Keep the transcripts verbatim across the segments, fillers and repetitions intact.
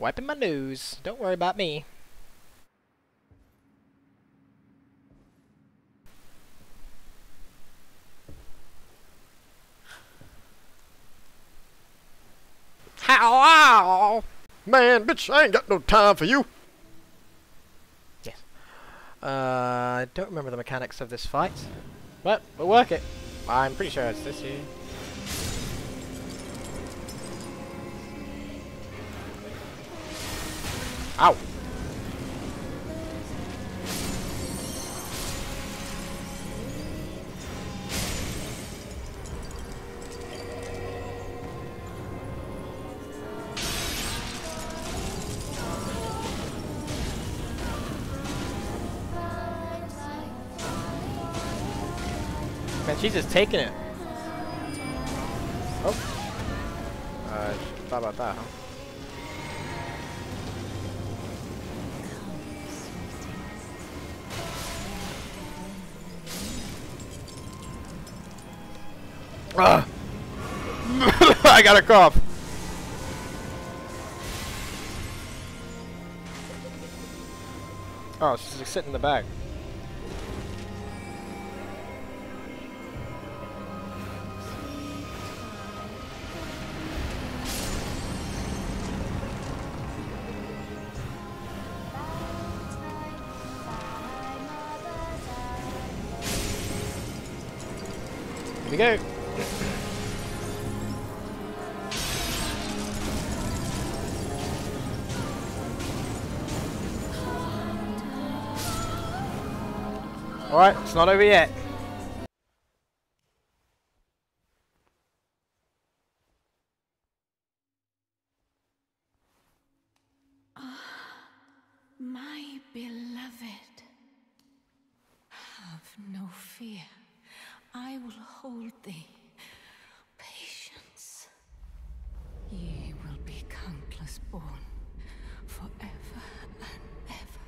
Wiping my nose. Don't worry about me. Hello! Man, bitch, I ain't got no time for you! Yes. Uh, I don't remember the mechanics of this fight, but we'll work it. I'm pretty sure it's this here. Ow! Man, she's just taking it. Oh. Uh, thought about that, huh? Uh. I got a cough. Oh, she's like sitting in the back. Here we go. Alright, it's not over yet. Ah, my beloved. Have no fear. I will hold thee. Patience. Ye will be countless born forever and ever.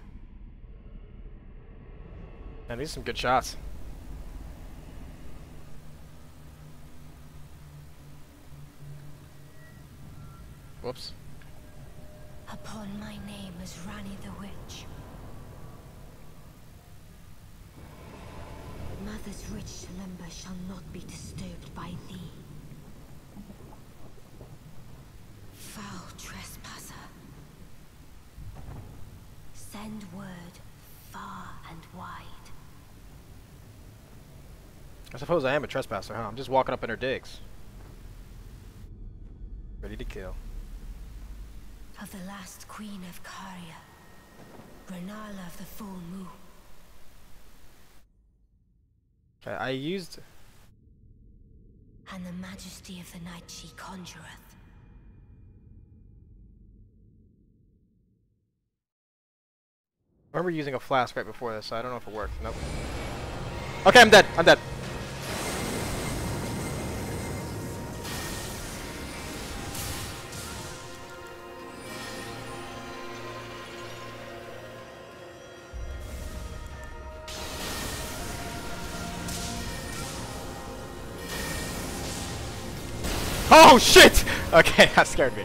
Man, these are some good shots. Whoops. Upon my name is Rani the Witch. Mother's rich slumber shall not be disturbed by thee. Foul trespasser. Send word far and wide. I suppose I am a trespasser, huh? I'm just walking up in her digs. Ready to kill. Of the last queen of Caria, Renala of the full moon. Okay, I used... And the majesty of the night she conjureth. I remember using a flask right before this, so I don't know if it worked. Nope. Okay, I'm dead. I'm dead. Oh shit! Okay, that scared me.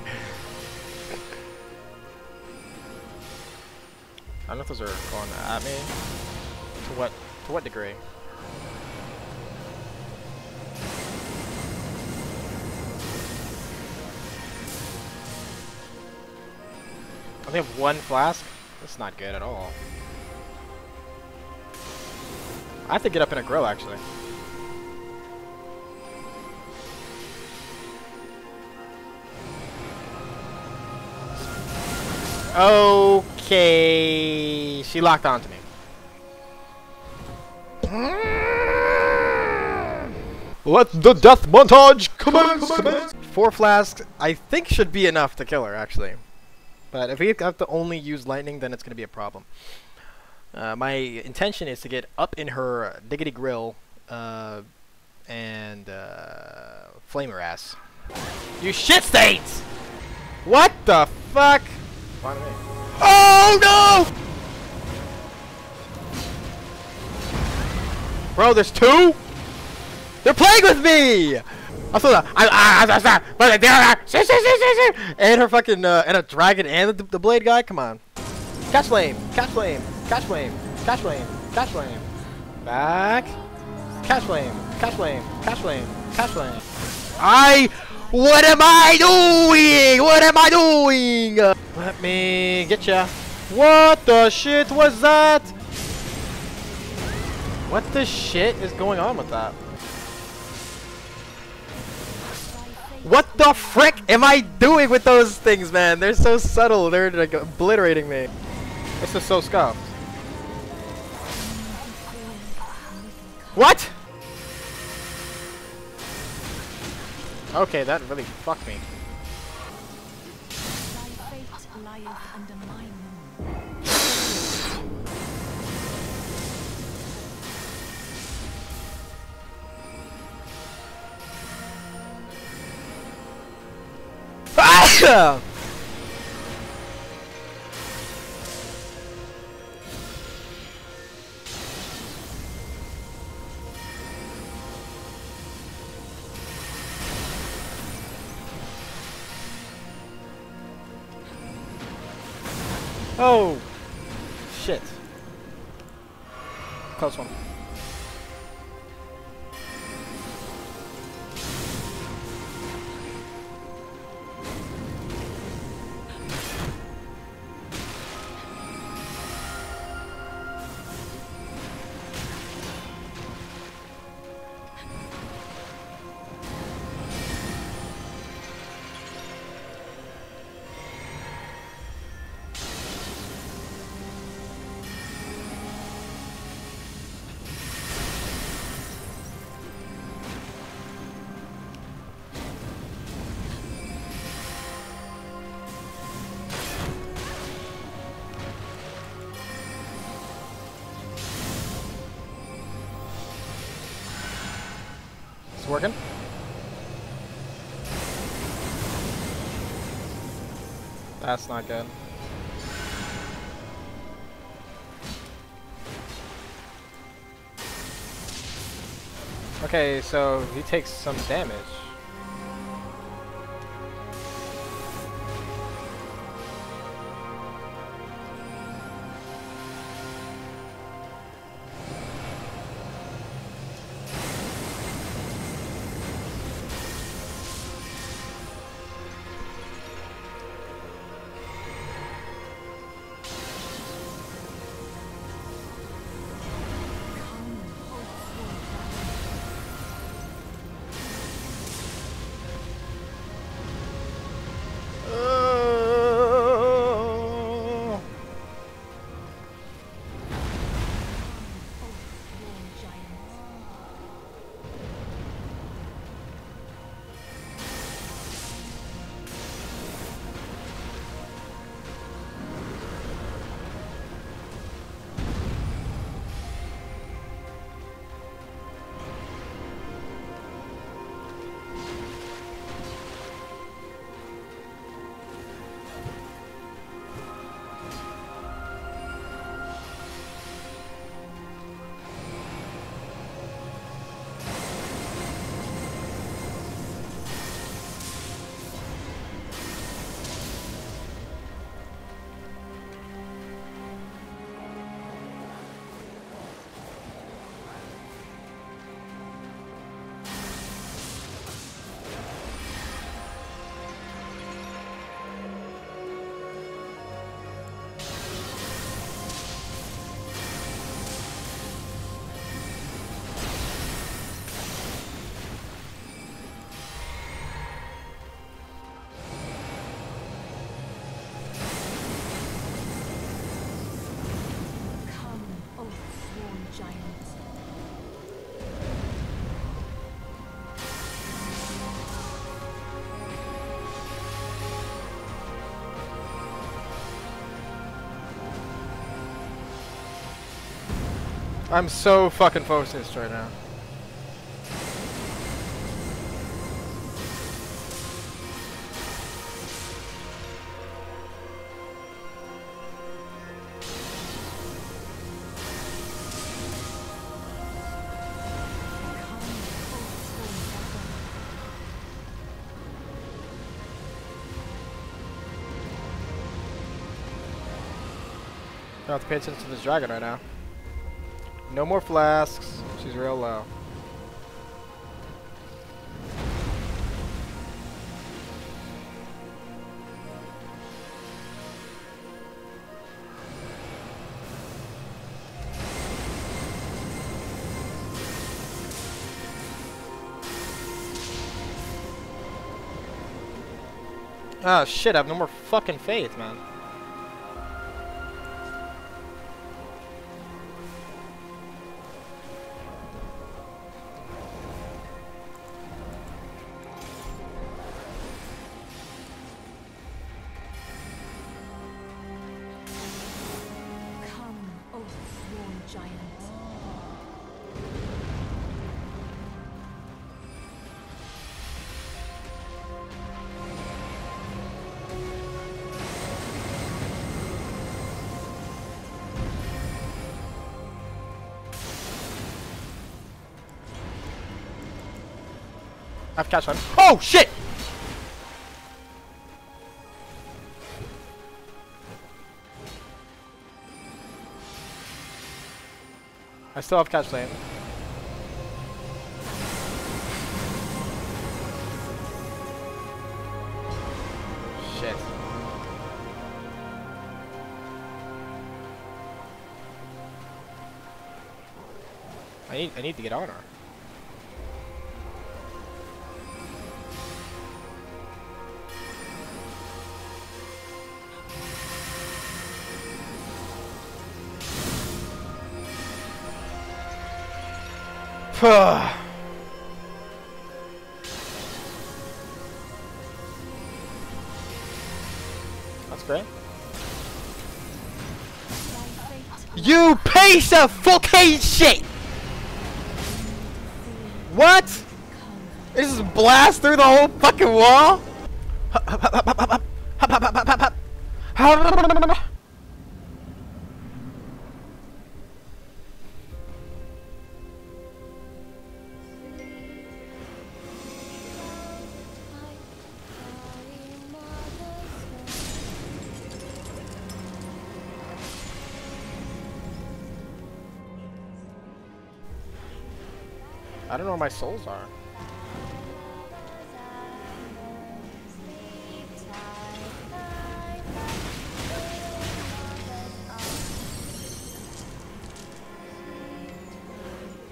I don't know if those are going at me. To what? To what degree? I only have one flask. That's not good at all. I have to get up in a grill, actually. Okay, she locked onto me. Let the death montage commence. commence. Four flasks, I think, should be enough to kill her, actually. But if we have to only use lightning, then it's going to be a problem. Uh, my intention is to get up in her diggity grill uh, and uh, flame her ass. You shit stains! What the fuck? Oh no! Bro, there's two? They're playing with me! I saw that. But and her fucking uh, and a dragon and the, the blade guy. Come on. Catch flame. Catch flame. Catch flame. Catch flame. Catch flame. Back. Catch flame. Catch flame. Catch flame. Catch flame. I. What am I doing? What am I doing? Uh, let me get ya. What the shit was that? What the shit is going on with that? What the frick am I doing with those things, man? They're so subtle. They're like obliterating me. This is so scuffed. What? Okay, that really fucked me. Ah! Oh, shit. Close one. Working. That's not good. Okay, so he takes some damage. I'm so fucking focused right now. I have to pay attention to this dragon right now. No more flasks. She's real low. Oh shit, I have no more fucking faith, man. Come, O sworn giant. I have to catch him. Oh shit! I still have catch lane. Shit. I need I need to get on her. Puh. That's great. You piece of fucking shit! What? It just blasts through the whole fucking wall? I don't know where my souls are.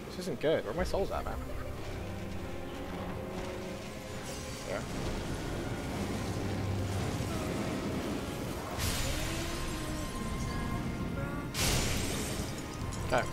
This isn't good. Where are my souls at, man? There. Okay.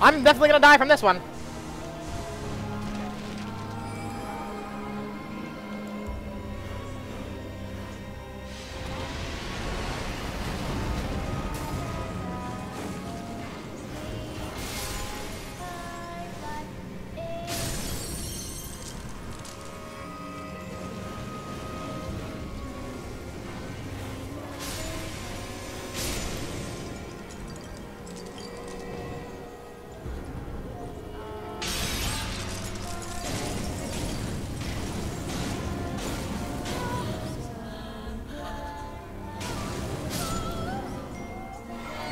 I'm definitely gonna die from this one.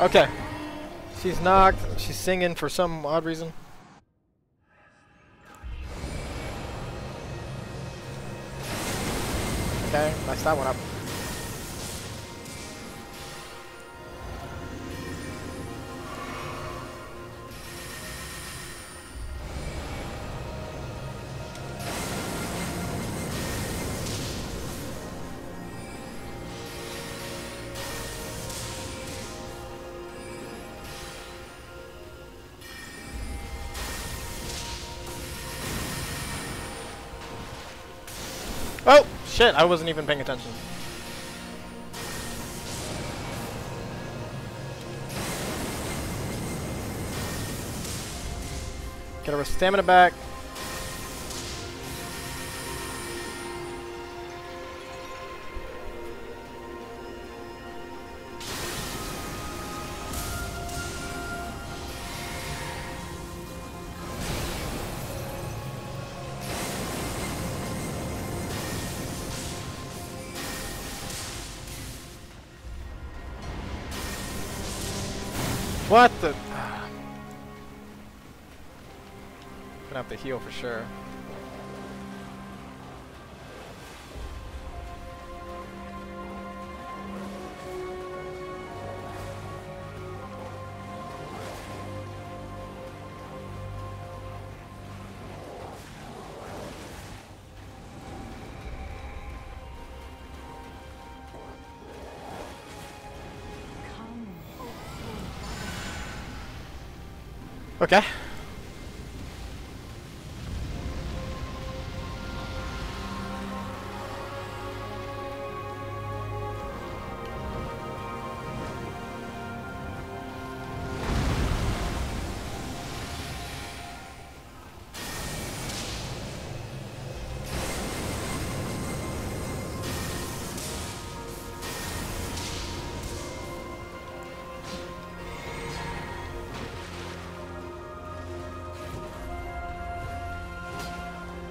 Okay, she's knocked, she's singing for some odd reason. Okay, that's that one up. Oh, shit, I wasn't even paying attention. Get our stamina back. What the? Gonna have to heal for sure. Okay.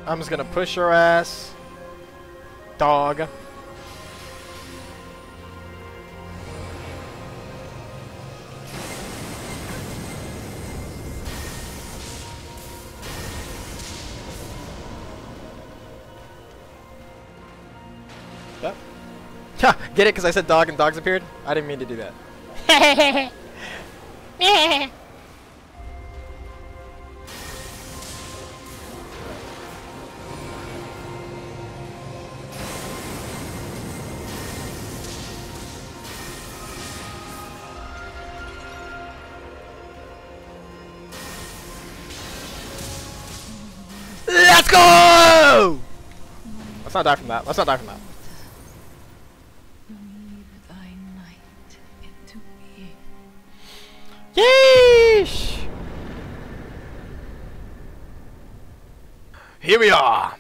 I'm just gonna push your ass, dog. Yep. Ha! Get it? Because I said dog and dogs appeared? I didn't mean to do that. Let's not die from that. Let's not die from that. Yeesh! Here we are.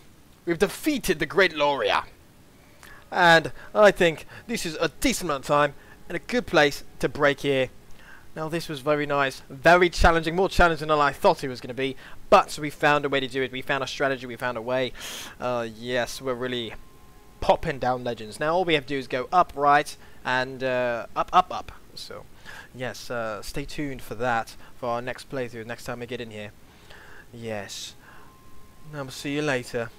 We've defeated the great Loria. And I think this is a decent amount of time and a good place to break here. Now this was very nice, very challenging, more challenging than I thought it was going to be, but we found a way to do it, we found a strategy, we found a way. Uh, yes, we're really popping down legends. Now all we have to do is go up, right, and uh, up, up, up. So, yes, uh, stay tuned for that, for our next playthrough, next time we get in here. Yes, I'll see you later.